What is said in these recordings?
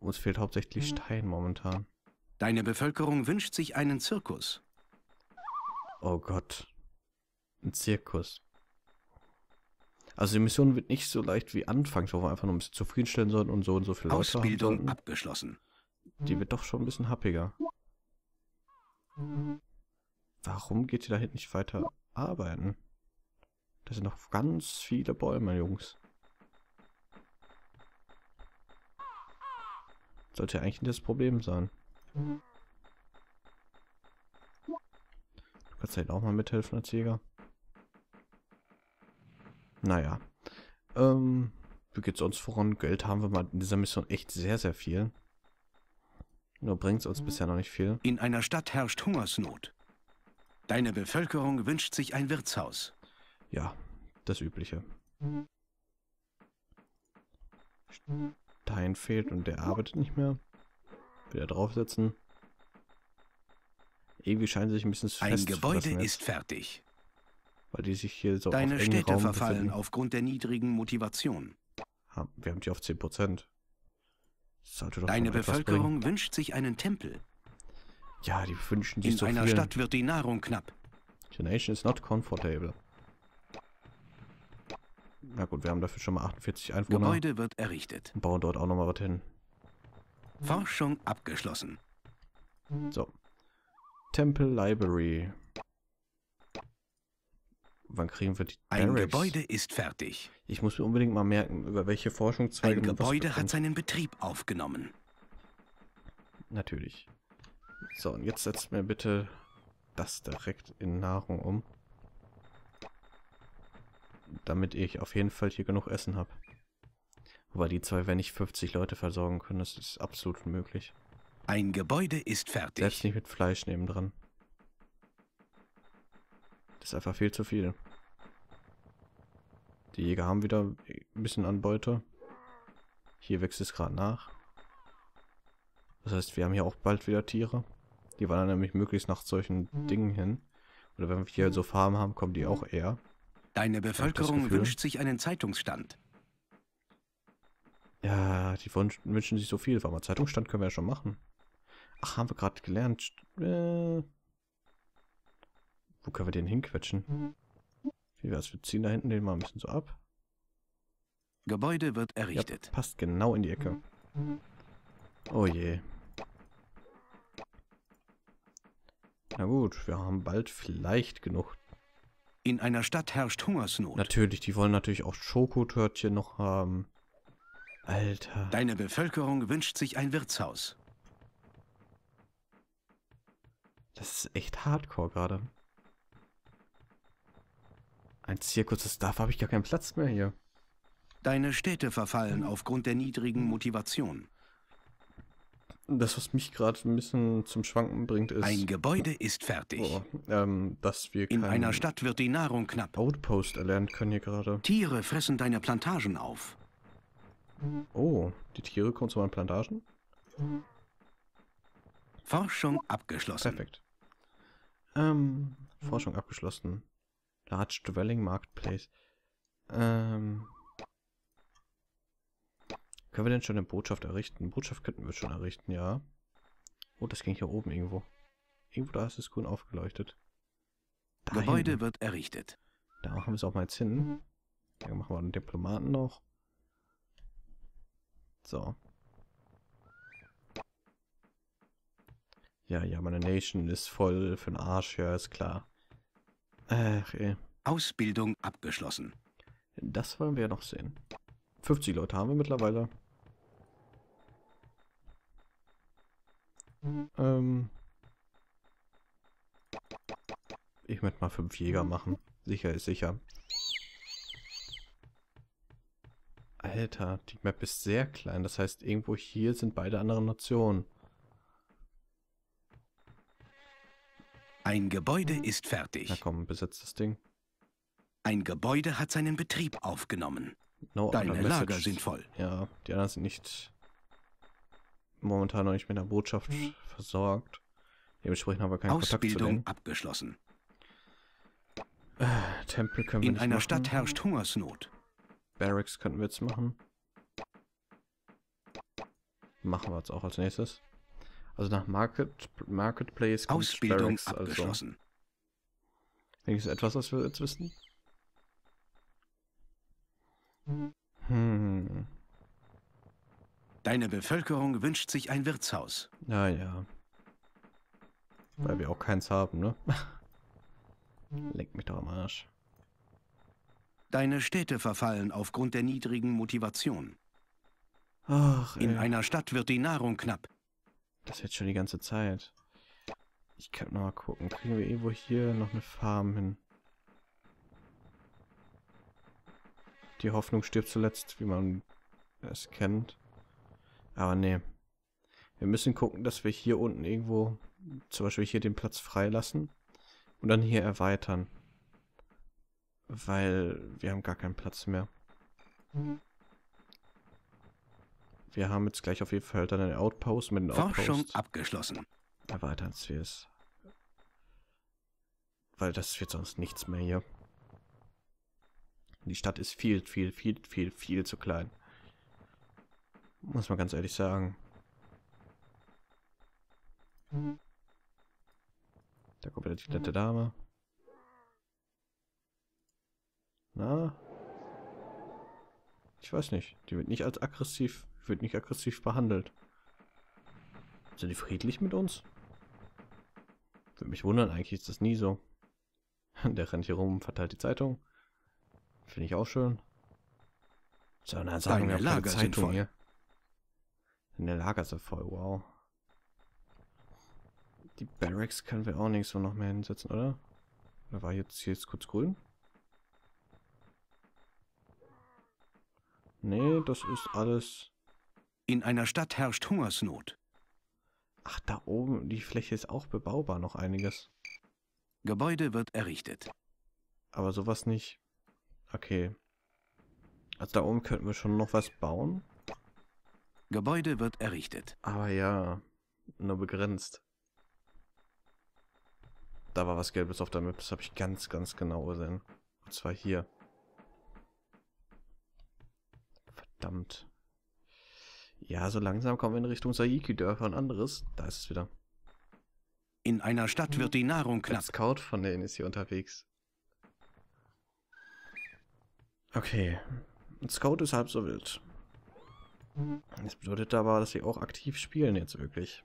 Uns fehlt hauptsächlich Stein momentan. Deine Bevölkerung wünscht sich einen Zirkus. Oh Gott. Ein Zirkus. Also die Mission wird nicht so leicht wie anfangs, wo wir einfach nur ein bisschen zufriedenstellen sollen und so viel Leute Ausbildung haben abgeschlossen. Die wird doch schon ein bisschen happiger. Warum geht ihr da hinten nicht weiter arbeiten? Da sind noch ganz viele Bäume, Jungs. Sollte ja eigentlich nicht das Problem sein. Du kannst halt auch mal mithelfen als Jäger. Naja. Wie geht's sonst voran? Geld haben wir mal in dieser Mission echt sehr, sehr viel. Nur bringt's uns bisher noch nicht viel. In einer Stadt herrscht Hungersnot. Deine Bevölkerung wünscht sich ein Wirtshaus. Ja, das Übliche. Stein fehlt und der arbeitet nicht mehr. Wieder draufsetzen. Irgendwie scheinen sie sich ein bisschen festzufassen. Ein Gebäude ist fertig. Weil die sich hier so Deine auf engen Städte Raum verfallen befinden. Aufgrund der niedrigen Motivation. Wir haben die auf 10%. Sollte doch Deine Bevölkerung wünscht sich einen Tempel. Ja, die wünschen sich so viel. In einer Stadt wird die Nahrung knapp. The nation is not comfortable. Na gut, wir haben dafür schon mal 48 Einwohner. Gebäude wird errichtet. Und bauen dort auch nochmal was hin. Forschung abgeschlossen. So. Temple Library. Wann kriegen wir die Barracks? Ein Gebäude ist fertig. Ich muss mir unbedingt mal merken, über welche Forschungszweige Ein Gebäude hat seinen Betrieb aufgenommen. Natürlich. So, und jetzt setzt mir bitte das direkt in Nahrung um. Damit ich auf jeden Fall hier genug Essen habe. Wobei die zwei, wenn nicht 50 Leute versorgen können, das ist absolut unmöglich. Ein Gebäude ist fertig. Selbst nicht mit Fleisch nebendran. Das ist einfach viel zu viel. Die Jäger haben wieder ein bisschen Anbeute. Hier wächst es gerade nach. Das heißt, wir haben hier auch bald wieder Tiere. Die wandern nämlich möglichst nach solchen Dingen hin. Oder wenn wir hier so Farmen haben, kommen die auch eher. Deine Bevölkerung wünscht sich einen Zeitungsstand. Ja, die wünschen sich so viel. Aber einen Zeitungsstand können wir ja schon machen. Ach, haben wir gerade gelernt. Wo können wir den hinquetschen? Wie wär's? Wir ziehen da hinten den mal ein bisschen so ab. Gebäude wird errichtet. Ja, passt genau in die Ecke. Oh je. Na gut, wir haben bald vielleicht genug. In einer Stadt herrscht Hungersnot. Natürlich, die wollen natürlich auch Schokotörtchen noch haben. Alter. Deine Bevölkerung wünscht sich ein Wirtshaus. Das ist echt hardcore gerade. Ein Zirkus, das darf, habe ich gar keinen Platz mehr hier. Deine Städte verfallen aufgrund der niedrigen Motivation. Das, was mich gerade ein bisschen zum Schwanken bringt, ist... Ein Gebäude ist fertig. Oh, dass wir In einer Stadt wird die Nahrung knapp. Outpost erlernen können hier gerade. Tiere fressen deine Plantagen auf. Oh, die Tiere kommen zu meinen Plantagen? Forschung abgeschlossen. Perfekt. Forschung abgeschlossen. Large Dwelling Marketplace. Können wir denn schon eine Botschaft errichten? Botschaft könnten wir schon errichten, ja. Oh, das ging hier oben irgendwo. Irgendwo da ist es grün aufgeleuchtet. Dahin. Gebäude wird errichtet. Da machen wir es auch mal jetzt hin. Da machen wir einen Diplomaten noch. So. Ja, meine Nation ist voll für den Arsch, ja, ist klar. Ach, ey. Ausbildung abgeschlossen. Das wollen wir ja noch sehen. 50 Leute haben wir mittlerweile. Ich möchte mal 5 Jäger machen. Sicher ist sicher. Alter, die Map ist sehr klein. Das heißt, irgendwo hier sind beide andere Nationen. Ein Gebäude ist fertig. Na komm, besetzt das Ding. Ein Gebäude hat seinen Betrieb aufgenommen. No, Deine Lager sind voll. Ja, die anderen sind nicht momentan noch nicht mit einer Botschaft versorgt. Dementsprechend haben wir keinen Ausbildung Kontakt zu denen. Abgeschlossen. Tempel können wir nicht machen. In einer Stadt herrscht Hungersnot. Barracks könnten wir jetzt machen. Machen wir jetzt auch als nächstes. Also nach Marketplace kommt Ausbildung Sparrows, also abgeschlossen. Wenigstens etwas, was wir jetzt wissen. Hm. Deine Bevölkerung wünscht sich ein Wirtshaus. Naja. Weil wir auch keins haben, ne? Lenk mich doch am Arsch. Deine Städte verfallen aufgrund der niedrigen Motivation. Ach, in einer Stadt wird die Nahrung knapp. Das wird schon die ganze Zeit. Ich kann noch mal gucken. Kriegen wir irgendwo hier noch eine Farm hin? Die Hoffnung stirbt zuletzt, wie man es kennt. Aber nee. Wir müssen gucken, dass wir hier unten irgendwo, zum Beispiel hier den Platz freilassen und dann hier erweitern. Weil wir haben gar keinen Platz mehr. Wir haben jetzt gleich auf jeden Fall dann einen Outpost mit den Outposts. Forschung abgeschlossen. Erweitern wir es. Weil das wird sonst nichts mehr hier. Die Stadt ist viel zu klein. Muss man ganz ehrlich sagen. Da kommt wieder die nette Dame. Na? Ich weiß nicht. Die wird nicht als aggressiv, behandelt. Sind die friedlich mit uns? Würde mich wundern, eigentlich ist das nie so. Der rennt hier rum, verteilt die Zeitung. Finde ich auch schön. So, dann sagen wir, Lager sind voll. Hier. In der Lager ist voll, wow. Die Barracks können wir auch nicht so noch mehr hinsetzen, oder? Da war jetzt hier kurz grün. Nee, das ist alles. In einer Stadt herrscht Hungersnot. Ach, da oben, die Fläche ist auch bebaubar, noch einiges. Gebäude wird errichtet. Aber sowas nicht. Okay. Also da oben könnten wir schon noch was bauen. Gebäude wird errichtet. Aber ja, nur begrenzt. Da war was Gelbes auf der Map, das habe ich ganz genau gesehen. Und zwar hier. Verdammt. Ja, so langsam kommen wir in Richtung Saiki-Dörfer und anderes. Da ist es wieder. In einer Stadt wird die Nahrung knapp. Der Scout von denen ist hier unterwegs. Okay. Ein Scout ist halb so wild. Das bedeutet aber, dass sie auch aktiv spielen jetzt wirklich.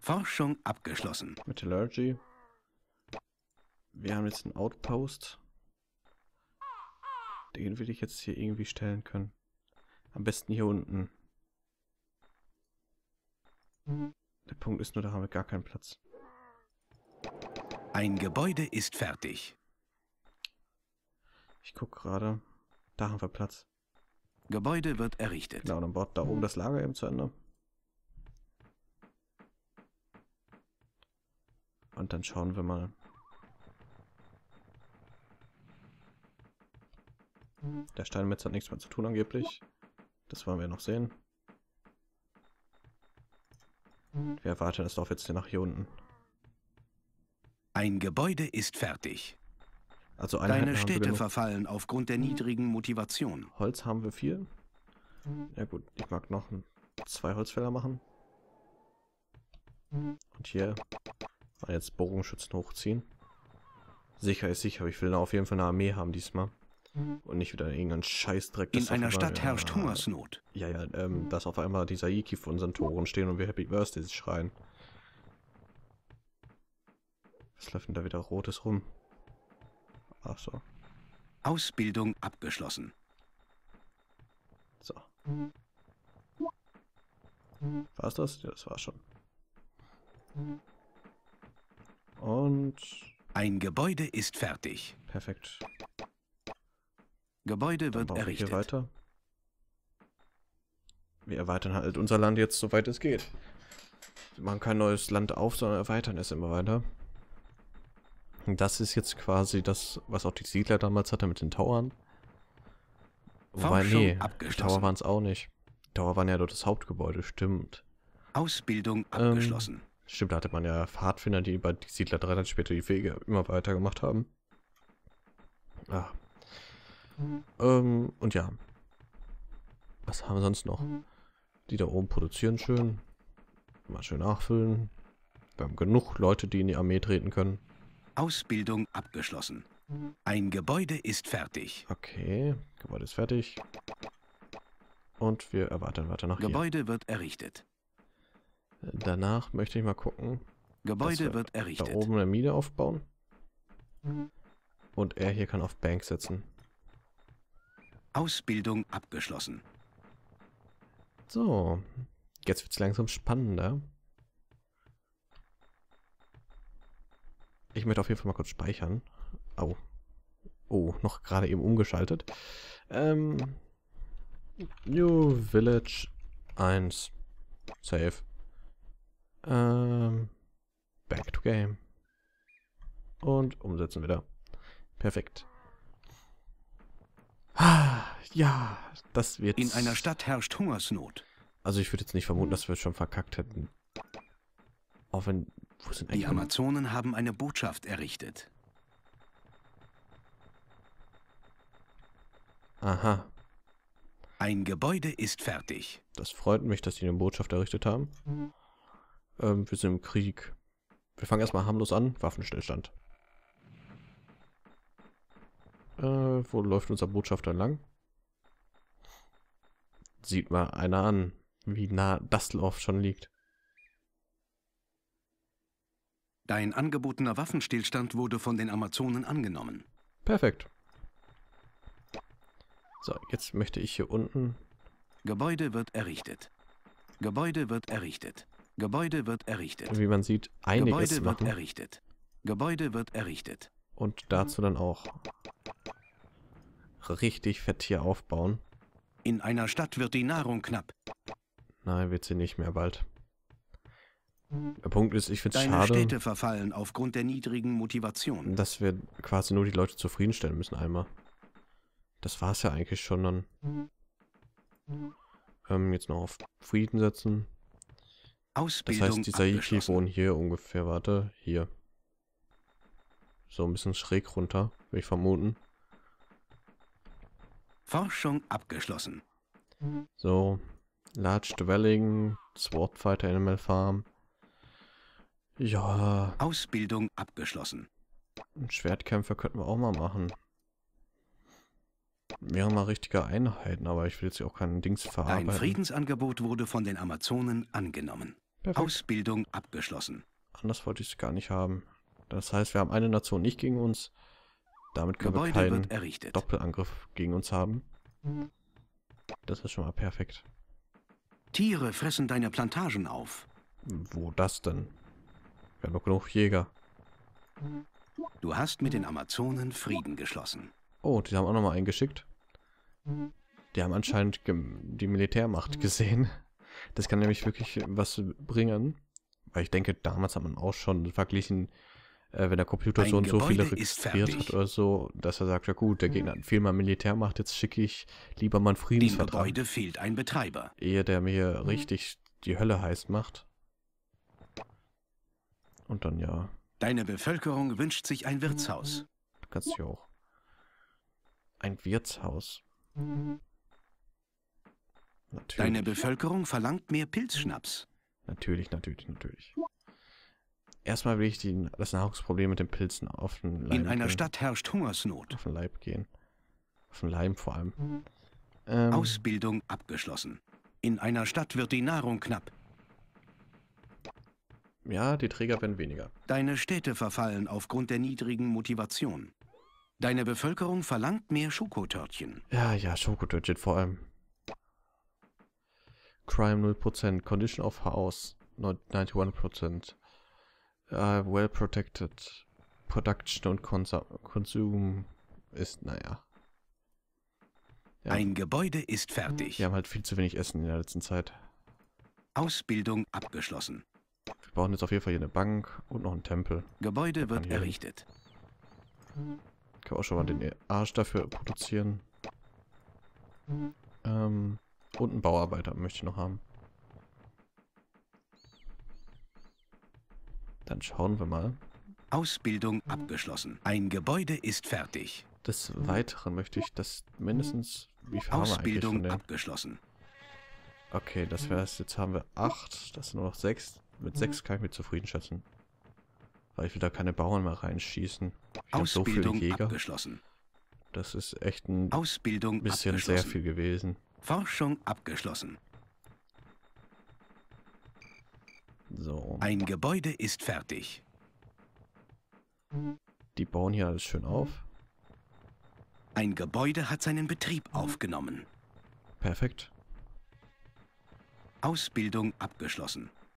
Forschung abgeschlossen. Metallurgy. Wir haben jetzt einen Outpost. Den will ich jetzt hier irgendwie stellen können. Am besten hier unten. Der Punkt ist nur, da haben wir gar keinen Platz. Ein Gebäude ist fertig. Ich gucke gerade. Da haben wir Platz. Gebäude wird errichtet. Genau, dann baut da oben das Lager eben zu Ende. Und dann schauen wir mal. Der Steinmetz hat nichts mehr zu tun angeblich. Das wollen wir noch sehen. Wir erwarten das Dorf jetzt hier nach hier unten. Ein Gebäude ist fertig. Also deine Städte verfallen aufgrund der niedrigen Motivation. Holz haben wir viel. Ja gut, ich mag noch 2 Holzfäller machen. Und hier mal jetzt Bogenschützen hochziehen. Sicher ist sicher, aber ich will da auf jeden Fall eine Armee haben diesmal. Und nicht wieder irgendeinen Scheißdreck. In einer Stadt herrscht Hungersnot. Ja, dass auf einmal die Saiki vor unseren Toren stehen und wir Happy Birthday schreien. Was läuft denn da wieder Rotes rum? Ach so. Ausbildung abgeschlossen. So. War's das? Ja, das war's schon. Und... Ein Gebäude ist fertig. Perfekt. Gebäude wird errichtet. Hier weiter. Wir erweitern halt unser Land jetzt, soweit es geht. Wir machen kein neues Land auf, sondern erweitern es immer weiter. Und das ist jetzt quasi das, was auch die Siedler damals hatte mit den Tauern. Wobei, nee, die Tower waren es auch nicht. Die Tower waren ja dort das Hauptgebäude, stimmt. Ausbildung abgeschlossen. Stimmt, da hatte man ja Pfadfinder, die bei die Siedler 3 dann später die Wege immer weiter gemacht haben. Ah. Und ja. Was haben wir sonst noch? Die da oben produzieren schön. Mal schön nachfüllen. Wir haben genug Leute, die in die Armee treten können. Ausbildung abgeschlossen. Ein Gebäude ist fertig. Okay, Gebäude ist fertig. Und wir erweitern weiter nach hier. Gebäude wird errichtet. Danach möchte ich mal gucken. Gebäude wird errichtet. Da oben eine Mine aufbauen. Und er hier kann auf Bank setzen. Ausbildung abgeschlossen. So, jetzt wird es langsam spannender. Ich möchte auf jeden Fall mal kurz speichern. Au. Oh, noch gerade eben umgeschaltet. New Village 1. Save. Back to Game. Und umsetzen wieder. Perfekt. Ja, das wird... In einer Stadt herrscht Hungersnot. Also ich würde jetzt nicht vermuten, dass wir es schon verkackt hätten. Auch wenn... Wo sind die Amazonen haben eine Botschaft errichtet. Aha. Ein Gebäude ist fertig. Das freut mich, dass die eine Botschaft errichtet haben. Wir sind im Krieg. Wir fangen erstmal harmlos an. Waffenstillstand. Wo läuft unser Botschafter lang? Sieht mal einer an, wie nah Dusseldorf schon liegt. Dein angebotener Waffenstillstand wurde von den Amazonen angenommen. Perfekt. So, jetzt möchte ich hier unten... Gebäude wird errichtet. Gebäude wird errichtet. Gebäude wird errichtet. Wie man sieht, einiges Gebäude machen. Wird errichtet. Gebäude wird errichtet. Und dazu dann auch richtig fett hier aufbauen. In einer Stadt wird die Nahrung knapp. Nein, wird sie nicht mehr bald. Der Punkt ist, ich finde es schade. Deine Städte verfallen aufgrund der niedrigen Motivation. Dass wir quasi nur die Leute zufriedenstellen müssen einmal. Das war es ja eigentlich schon dann. Jetzt noch auf Frieden setzen. Ausbildung das heißt, die Saiki wohnen hier ungefähr, warte, hier. So ein bisschen schräg runter, würde ich vermuten. Forschung abgeschlossen. So, Large Dwelling, Swordfighter Animal Farm. Ja. Ausbildung abgeschlossen. Schwertkämpfer könnten wir auch mal machen. Wären mal richtige Einheiten, aber ich will jetzt auch keinen Dings verarbeiten. Ein Friedensangebot wurde von den Amazonen angenommen. Perfekt. Ausbildung abgeschlossen. Anders wollte ich es gar nicht haben. Das heißt, wir haben eine Nation nicht gegen uns. Damit können Gebäude wir keinen Doppelangriff gegen uns haben. Das ist schon mal perfekt. Tiere fressen deine Plantagen auf. Wo das denn? Wir haben doch genug Jäger. Du hast mit den Amazonen Frieden geschlossen. Oh, die haben auch nochmal einen geschickt. Die haben anscheinend die Militärmacht gesehen. Das kann nämlich wirklich was bringen. Weil ich denke, damals hat man auch schon verglichen, wenn der Computer so und so viele registriert hat oder so, dass er sagt, ja gut, der Gegner hat viel mehr Militärmacht, jetzt schicke ich lieber mal einen Friedensvertrag. Dem Gebäude fehlt ein Betreiber. Ehe der mir richtig die Hölle heiß macht. Und dann ja. Deine Bevölkerung wünscht sich ein Wirtshaus. Du kannst ja auch. Ein Wirtshaus. Natürlich. Deine Bevölkerung verlangt mehr Pilzschnaps. Natürlich. Erstmal will ich das Nahrungsproblem mit den Pilzen auf den Leib gehen. In einer Stadt herrscht Hungersnot. Auf den Leib gehen. Auf den Leib vor allem. Ausbildung abgeschlossen. In einer Stadt wird die Nahrung knapp. Ja, die Träger werden weniger. Deine Städte verfallen aufgrund der niedrigen Motivation. Deine Bevölkerung verlangt mehr Schokotörtchen. Ja, Schokotörtchen vor allem. Crime 0%, Condition of House 91%. Well protected. Production und Konsum ist, naja. Ja. Ein Gebäude ist fertig. Wir haben halt viel zu wenig Essen in der letzten Zeit. Ausbildung abgeschlossen. Wir brauchen jetzt auf jeden Fall hier eine Bank und noch einen Tempel. Gebäude wird errichtet. Können wir auch schon mal den Arsch dafür produzieren. Und einen Bauarbeiter möchte ich noch haben. Dann schauen wir mal. Ausbildung abgeschlossen. Ein Gebäude ist fertig. Des Weiteren möchte ich das mindestens... Wie viel haben wir eigentlich von denen? Ausbildung abgeschlossen. Okay, das wäre es. Jetzt haben wir 8. Das sind nur noch 6. Mit 6 kann ich mich zufrieden schätzen. Weil ich will da keine Bauern mal reinschießen. Ich habe so viele Jäger. Abgeschlossen. Das ist echt ein bisschen sehr viel gewesen. Forschung abgeschlossen. So. Ein Gebäude ist fertig. Die bauen hier alles schön auf. Ein Gebäude hat seinen Betrieb aufgenommen. Perfekt. Ausbildung abgeschlossen.